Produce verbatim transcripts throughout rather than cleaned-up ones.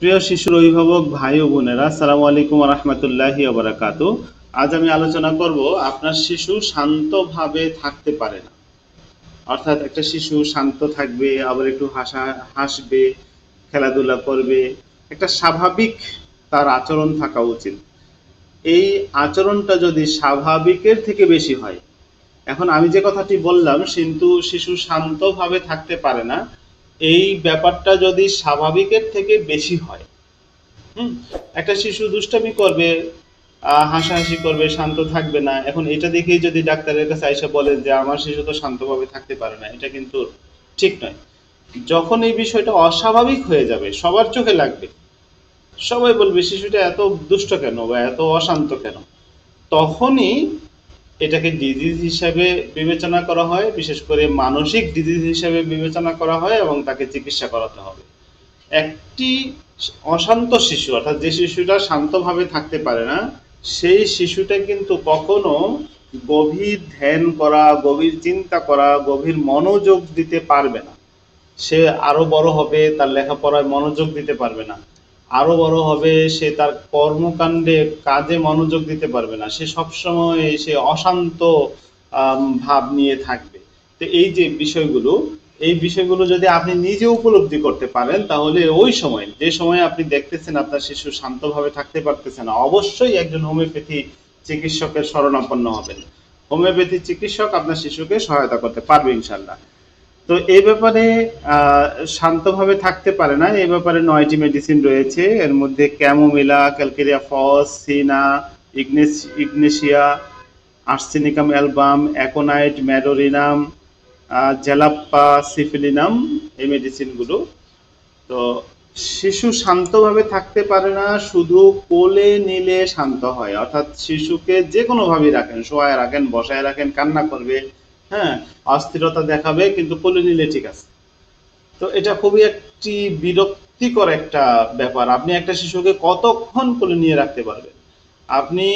প্রিয় শিশুর অভিভাবক ভাই ও বোনেরা, আসসালামু আলাইকুম ওয়া রাহমাতুল্লাহি ওয়া বারাকাতুহু। আজ আমি আলোচনা করব আপনার শিশু শান্তভাবে থাকতে পারে না, অর্থাৎ একটা শিশু শান্ত থাকবে, আবার একটু হাসা হাসবে, খেলাধুলা করবে, একটা স্বাভাবিক তার আচরণ থাকা উচিত। এই আচরণটা যদি স্বাভাবিকের থেকে বেশি হয়, এখন আমি যে কথাটি বললাম কিন্তু শিশু শান্তভাবে থাকতে পারে না, এই ব্যাপারটা যদি স্বাভাবিকের থেকে বেশি হয়, হুম একটা শিশু দুষ্টামি করবে, হাসাহাসি করবে, শান্ত থাকবে না, এখন এটা দেখেই যদি ডাক্তারের কাছে এসে বলেন যে আমার শিশু তো শান্তভাবে থাকতে পারে না, এটা কিন্তু ঠিক নয়। যখন এই বিষয়টা অস্বাভাবিক হয়ে যাবে, সবার চোখে লাগবে, সবাই বলবে শিশুটা এত দুষ্ট কেন বা এত অশান্ত কেন, তখনই এটাকে ডিজিজ হিসাবে বিবেচনা করা হয়, বিশেষ করে মানসিক ডিজিজ হিসাবে বিবেচনা করা হয় এবং তাকে চিকিৎসা করাতে হবে। একটি অশান্ত শিশু, অর্থাৎ যে শিশুটা শান্তভাবে থাকতে পারে না, সেই শিশুটা কিন্তু কখনো গভীর ধ্যান করা, গভীর চিন্তা করা, গভীর মনোযোগ দিতে পারবে না। সে আরো বড় হবে তার লেখাপড়ায় মনোযোগ দিতে পারবে না, আরো বড় হবে সে তার কর্মকাণ্ডে, কাজে মনোযোগ দিতে পারবে না, সে সবসময় সে অশান্ত ভাব নিয়ে থাকবে। তো এই যে বিষয়গুলো, এই বিষয়গুলো যদি আপনি নিজে উপলব্ধি করতে পারেন, তাহলে ওই সময়, যে সময় আপনি দেখতেছেন আপনার শিশু শান্তভাবে থাকতে পারতেছে না, অবশ্যই একজন হোমিওপ্যাথি চিকিৎসকের শরণাপন্ন হবেন। হোমিওপ্যাথি চিকিৎসক আপনার শিশুকে সহায়তা করতে পারবে ইনশাল্লাহ। তো এই ব্যাপারে শান্তভাবে থাকতে পারে না, এই ব্যাপারে নয়টি মেডিসিন রয়েছে। এর মধ্যে ক্যামোমিলা, ক্যালকেরিয়া ফস, সিনা, ইগনেস ignatia, arsenicum, album, aconite, medorrhinum, jalapa, syphilinum, এই মেডিসিনগুলো। তো শিশু শান্তভাবে থাকতে পারে না, শুধু কোলে নিলে শান্ত হয়, অর্থাৎ শিশুকে যে কোনোভাবেই রাখেন, শোয়ায় রাখেন, বসায় রাখেন, কান্না করবে, হ্যাঁ অস্থিরতা দেখাবে, কিন্তু কোলে নিলে ঠিক আছে। তো এটা খুবই একটি বিরক্তিকর একটা ব্যাপার। আপনি একটা শিশুকে কতক্ষণ কোলে নিয়ে রাখতে পারবেন? আপনি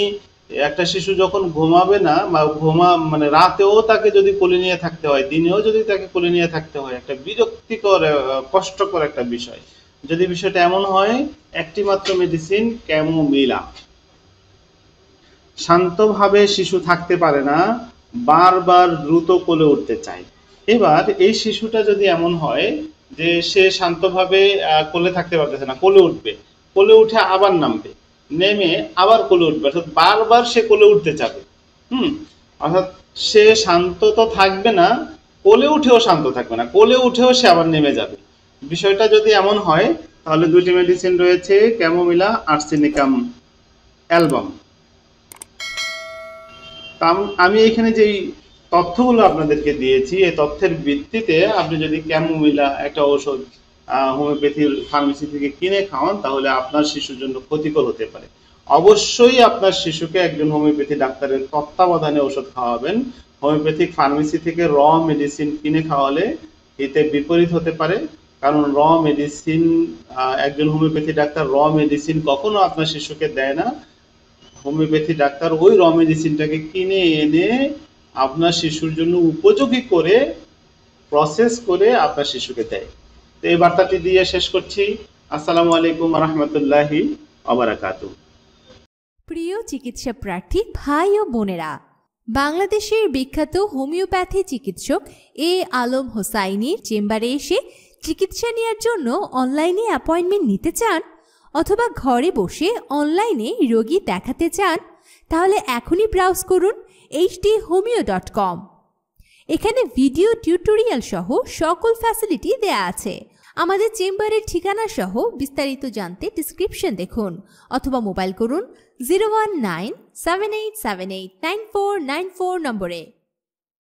একটা শিশু যখন ঘুমাবে না, বা ঘুমা মানে রাতেও তাকে যদি কোলে নিয়ে থাকতে হয়, দিনেও যদি তাকে কোলে নিয়ে থাকতে হয়, একটা বিরক্তিকর কষ্টকর একটা বিষয়। যদি বিষয়টা এমন হয়, একটি মাত্র মেডিসিন ক্যামোমিলা। শান্তভাবে শিশু থাকতে পারে না, বারবার দ্রুত কোলে উঠতে চায়। এবার এই শিশুটা যদি এমন হয় যে সে শান্তভাবে কোলে থাকতে পারতেছে না, কোলে উঠবে, কোলে উঠে আবার নামবে, নেমে আবার কোলে উঠবে, অর্থাৎ বারবার সে কোলে উঠতে চাবে, হুম অর্থাৎ সে শান্ত তো থাকবে না, কোলে উঠেও শান্ত থাকবে না, কোলে উঠেও সে আবার নেমে যাবে। বিষয়টা যদি এমন হয়, তাহলে দুটি মেডিসিন রয়েছে, ক্যামোমিলা, আর্সেনিকাম, অ্যালবাম। আমি এখানে যে তথ্যগুলো আপনাদেরকে দিয়েছি, এই তথ্যের ভিত্তিতে আপনি যদি ক্যামোমিলা একটা ঔষধ হোমিওপ্যাথির ফার্মেসি থেকে কিনে খাওয়ান, তাহলে আপনার শিশুর জন্য ক্ষতিকর হতে পারে। অবশ্যই আপনার শিশুকে একজন হোমিওপ্যাথি ডাক্তারের তত্ত্বাবধানে ওষুধ খাওয়াবেন। হোমিওপ্যাথিক ফার্মেসি থেকে র মেডিসিন কিনে খাওয়ালে এতে বিপরীত হতে পারে, কারণ র মেডিসিন একজন হোমিওপ্যাথি ডাক্তার র মেডিসিন কখনো আপনার শিশুকে দেয় না। হোমিওপ্যাথি ডাক্তার ওই র মেডিসিনটাকে কিনে এনে আপনার শিশুর জন্য উপযোগী করে প্রসেস করে আপনার শিশুকে দেয়। তো এই বার্তাটি দিয়ে শেষ করছি। আসসালামু আলাইকুম ওয়া রাহমাতুল্লাহি ওয়া বারাকাতুহু। প্রিয় চিকিৎসা প্রার্থী ভাই ও বোনেরা, বাংলাদেশের বিখ্যাত হোমিওপ্যাথি চিকিৎসক এ আলম হোসাইনির চেম্বারে এসে চিকিৎসা নেওয়ার জন্য অনলাইনে অ্যাপয়েন্টমেন্ট নিতে চান অথবা ঘরে বসে অনলাইনে রোগী দেখাতে চান, তাহলে এখনই ব্রাউজ করুন H D homeo dot com. এখানে ভিডিও টিউটোরিয়াল সহ সকল ফ্যাসিলিটি দেয়া আছে। আমাদের চেম্বারের ঠিকানা সহ বিস্তারিত জানতে ডিসক্রিপশন দেখুন অথবা মোবাইল করুন zero one nine seven eight seven eight nine four nine four নম্বরে।